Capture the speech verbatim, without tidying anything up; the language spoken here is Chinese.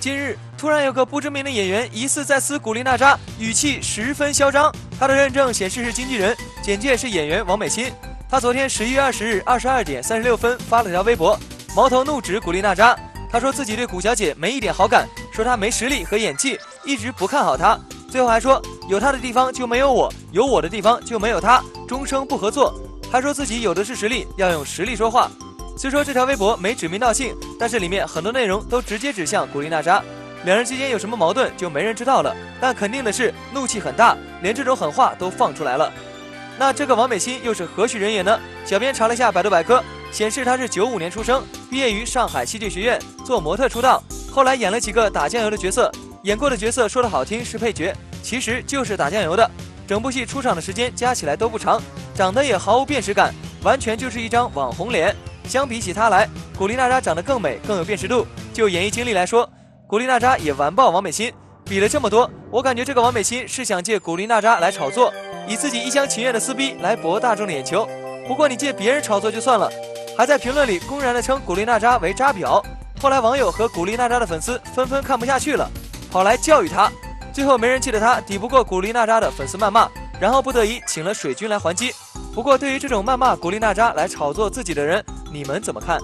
近日，突然有个不知名的演员疑似在撕古力娜扎，语气十分嚣张。他的认证显示是经纪人，简介是演员王美心。他昨天十一月二十日二十二点三十六分发了条微博，矛头怒指古力娜扎。他说自己对古小姐没一点好感，说她没实力和演技，一直不看好她。最后还说有她的地方就没有我，有我的地方就没有她，终生不合作。还说自己有的是实力，要用实力说话。 虽说这条微博没指名道姓，但是里面很多内容都直接指向古力娜扎，两人之间有什么矛盾就没人知道了。但肯定的是，怒气很大，连这种狠话都放出来了。那这个王美心又是何许人也呢？小编查了一下百度百科，显示她是九五年出生，毕业于上海戏剧学院，做模特出道，后来演了几个打酱油的角色，演过的角色说的好听是配角，其实就是打酱油的。整部戏出场的时间加起来都不长，长得也毫无辨识感，完全就是一张网红脸。 相比起她来，古力娜扎长得更美，更有辨识度。就演艺经历来说，古力娜扎也完爆王美心。比了这么多，我感觉这个王美心是想借古力娜扎来炒作，以自己一厢情愿的撕逼来博大众的眼球。不过你借别人炒作就算了，还在评论里公然的称古力娜扎为“渣婊”。后来网友和古力娜扎的粉丝纷纷看不下去了，跑来教育她。最后没人气的她抵不过古力娜扎的粉丝谩骂，然后不得已请了水军来还击。不过对于这种谩骂古力娜扎来炒作自己的人， 你们怎么看？